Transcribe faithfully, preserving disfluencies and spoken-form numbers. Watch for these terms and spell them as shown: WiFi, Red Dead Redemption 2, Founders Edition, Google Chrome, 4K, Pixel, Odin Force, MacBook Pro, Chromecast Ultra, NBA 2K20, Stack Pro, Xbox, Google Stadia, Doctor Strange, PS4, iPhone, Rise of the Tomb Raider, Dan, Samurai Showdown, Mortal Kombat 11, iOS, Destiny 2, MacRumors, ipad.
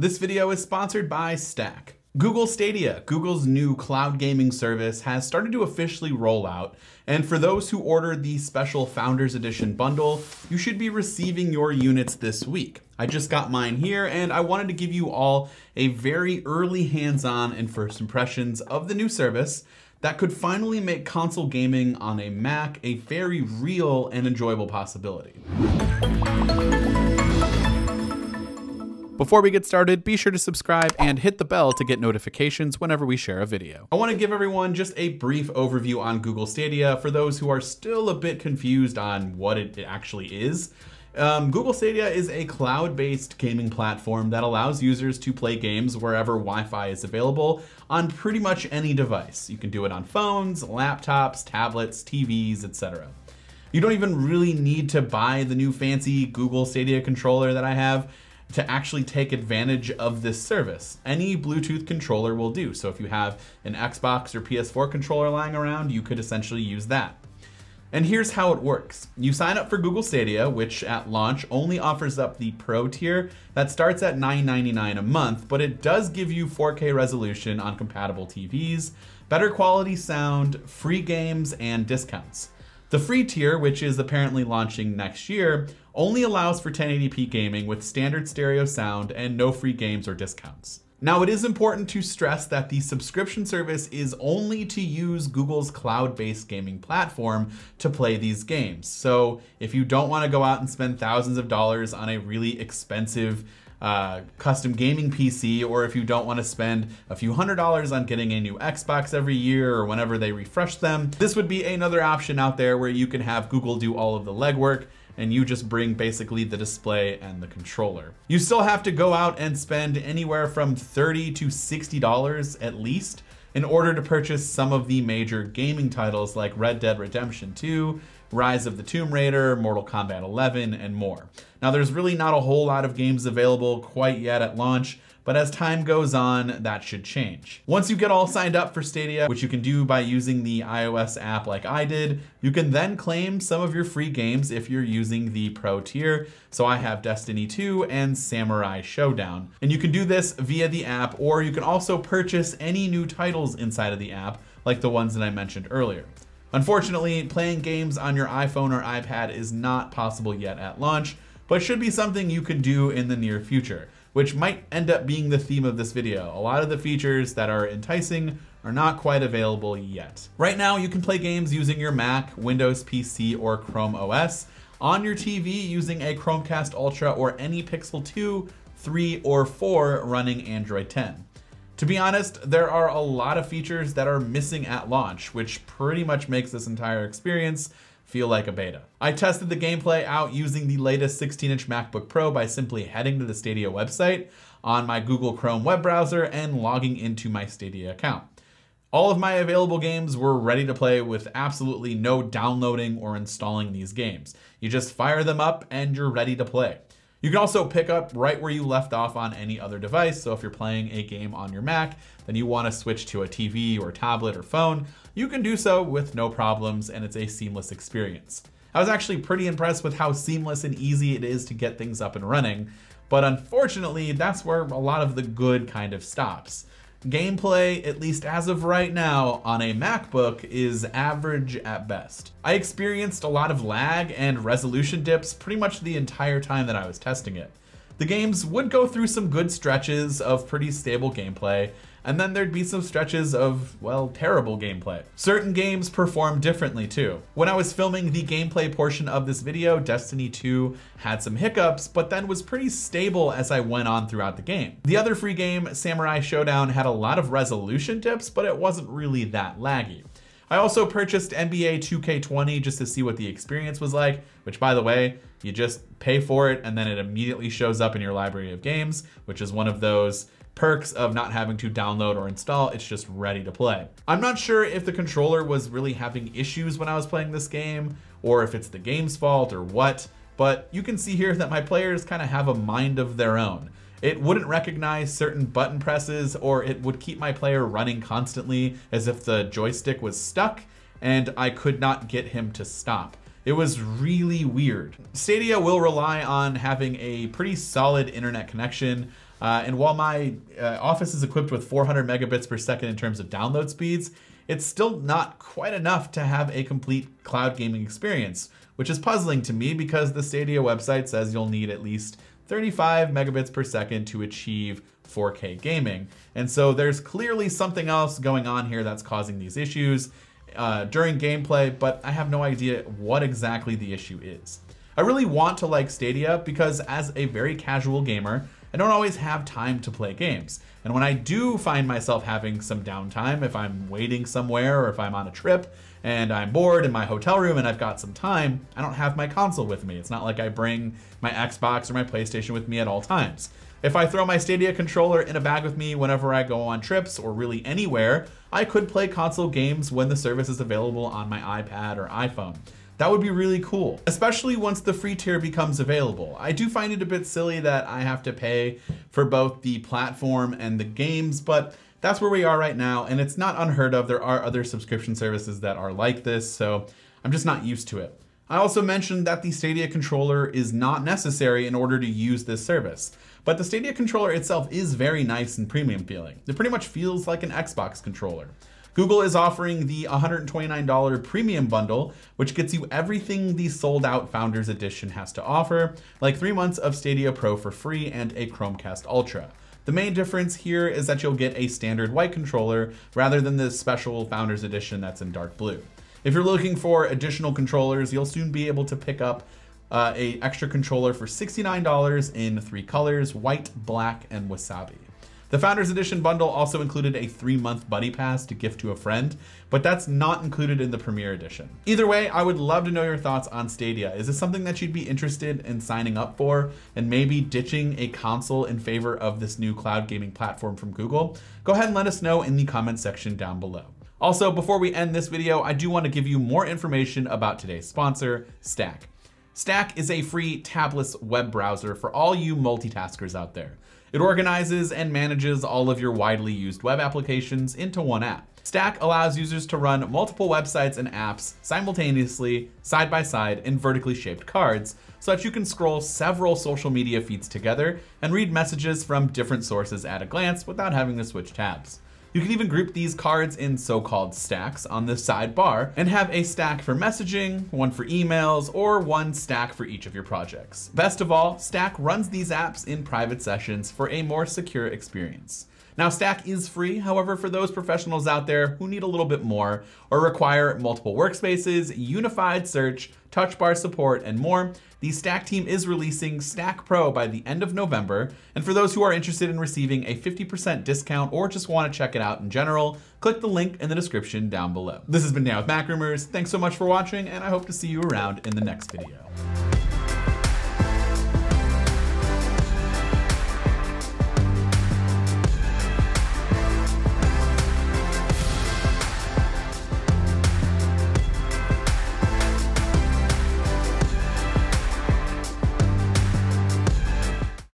This video is sponsored by Stack. Google Stadia, Google's new cloud gaming service, has started to officially roll out, and for those who ordered the special Founders Edition bundle, you should be receiving your units this week. I just got mine here, and I wanted to give you all a very early hands-on and first impressions of the new service that could finally make console gaming on a Mac a very real and enjoyable possibility. Before we get started, be sure to subscribe and hit the bell to get notifications whenever we share a video. I want to give everyone just a brief overview on Google Stadia for those who are still a bit confused on what it actually is. Um, Google Stadia is a cloud-based gaming platform that allows users to play games wherever Wi-Fi is available on pretty much any device. You can do it on phones, laptops, tablets, T Vs, et cetera. You don't even really need to buy the new fancy Google Stadia controller that I have to actually take advantage of this service. Any Bluetooth controller will do. So if you have an Xbox or P S four controller lying around, you could essentially use that. And here's how it works. You sign up for Google Stadia, which at launch only offers up the Pro tier that starts at nine ninety-nine a month, but it does give you four K resolution on compatible T Vs, better quality sound, free games, and discounts. The free tier, which is apparently launching next year, only allows for ten eighty p gaming with standard stereo sound and no free games or discounts. Now, it is important to stress that the subscription service is only to use Google's cloud-based gaming platform to play these games. So if you don't want to go out and spend thousands of dollars on a really expensive Uh, custom gaming P C, or if you don't want to spend a few hundred dollars on getting a new Xbox every year or whenever they refresh them, this would be another option out there where you can have Google do all of the legwork and you just bring basically the display and the controller. You still have to go out and spend anywhere from thirty to sixty dollars at least in order to purchase some of the major gaming titles like Red Dead Redemption two, Rise of the Tomb Raider, Mortal Kombat eleven, and more. Now, there's really not a whole lot of games available quite yet at launch, but as time goes on, that should change. Once you get all signed up for Stadia, which you can do by using the iOS app like I did, you can then claim some of your free games if you're using the Pro tier. So I have Destiny two and Samurai Showdown. And you can do this via the app, or you can also purchase any new titles inside of the app, like the ones that I mentioned earlier. Unfortunately, playing games on your iPhone or iPad is not possible yet at launch, but should be something you can do in the near future, which might end up being the theme of this video. A lot of the features that are enticing are not quite available yet. Right now, you can play games using your Mac, Windows P C, or Chrome O S, on your T V using a Chromecast Ultra or any Pixel two, three, or four running Android ten. To be honest, there are a lot of features that are missing at launch, which pretty much makes this entire experience feel like a beta. I tested the gameplay out using the latest sixteen inch MacBook Pro by simply heading to the Stadia website on my Google Chrome web browser and logging into my Stadia account. All of my available games were ready to play with absolutely no downloading or installing these games. You just fire them up and you're ready to play. You can also pick up right where you left off on any other device. So if you're playing a game on your Mac, then you want to switch to a T V or tablet or phone, you can do so with no problems, and it's a seamless experience. I was actually pretty impressed with how seamless and easy it is to get things up and running, but unfortunately, that's where a lot of the good kind of stops. Gameplay, at least as of right now, on a MacBook is average at best. I experienced a lot of lag and resolution dips pretty much the entire time that I was testing it. The games would go through some good stretches of pretty stable gameplay, and then there'd be some stretches of, well, terrible gameplay. Certain games perform differently too. When I was filming the gameplay portion of this video, Destiny two had some hiccups, but then was pretty stable as I went on throughout the game. The other free game, Samurai Showdown, had a lot of resolution dips, but it wasn't really that laggy. I also purchased N B A two K twenty just to see what the experience was like, which, by the way, you just pay for it and then it immediately shows up in your library of games, which is one of those perks of not having to download or install. It's just ready to play. I'm not sure if the controller was really having issues when I was playing this game, or if it's the game's fault or what, but you can see here that my players kind of have a mind of their own. It wouldn't recognize certain button presses, or it would keep my player running constantly as if the joystick was stuck, and I could not get him to stop. It was really weird. Stadia will rely on having a pretty solid internet connection, Uh, and while my uh, office is equipped with four hundred megabits per second in terms of download speeds, it's still not quite enough to have a complete cloud gaming experience, which is puzzling to me because the Stadia website says you'll need at least thirty-five megabits per second to achieve four K gaming. And so there's clearly something else going on here that's causing these issues uh, during gameplay, but I have no idea what exactly the issue is. I really want to like Stadia because as a very casual gamer, I don't always have time to play games. And when I do find myself having some downtime, if I'm waiting somewhere or if I'm on a trip and I'm bored in my hotel room and I've got some time, I don't have my console with me. It's not like I bring my Xbox or my PlayStation with me at all times. If I throw my Stadia controller in a bag with me whenever I go on trips or really anywhere, I could play console games when the service is available on my iPad or iPhone. That would be really cool, especially once the free tier becomes available. I do find it a bit silly that I have to pay for both the platform and the games, but that's where we are right now, and it's not unheard of. There are other subscription services that are like this, so I'm just not used to it. I also mentioned that the Stadia controller is not necessary in order to use this service, but the Stadia controller itself is very nice and premium feeling. It pretty much feels like an Xbox controller. Google is offering the one hundred twenty-nine dollar premium bundle, which gets you everything the sold out Founders Edition has to offer, like three months of Stadia Pro for free and a Chromecast Ultra. The main difference here is that you'll get a standard white controller rather than the special Founders Edition that's in dark blue. If you're looking for additional controllers, you'll soon be able to pick up uh, an extra controller for sixty-nine dollars in three colors, white, black, and wasabi. The Founders Edition bundle also included a three-month buddy pass to gift to a friend, but that's not included in the Premier Edition. Either way, I would love to know your thoughts on Stadia. Is this something that you'd be interested in signing up for and maybe ditching a console in favor of this new cloud gaming platform from Google? Go ahead and let us know in the comment section down below. Also, before we end this video, I do want to give you more information about today's sponsor, Stack. Stack is a free tabless web browser for all you multitaskers out there. It organizes and manages all of your widely used web applications into one app. Stack allows users to run multiple websites and apps simultaneously, side by side, in vertically shaped cards, so that you can scroll several social media feeds together and read messages from different sources at a glance without having to switch tabs. You can even group these cards in so-called stacks on the sidebar and have a stack for messaging, one for emails, or one stack for each of your projects. Best of all, Stack runs these apps in private sessions for a more secure experience. Now, Stack is free. However, for those professionals out there who need a little bit more or require multiple workspaces, unified search, touch bar support, and more, the Stack team is releasing Stack Pro by the end of November. And for those who are interested in receiving a fifty percent discount or just want to check it out in general, click the link in the description down below. This has been Dan with MacRumors. Thanks so much for watching, and I hope to see you around in the next video.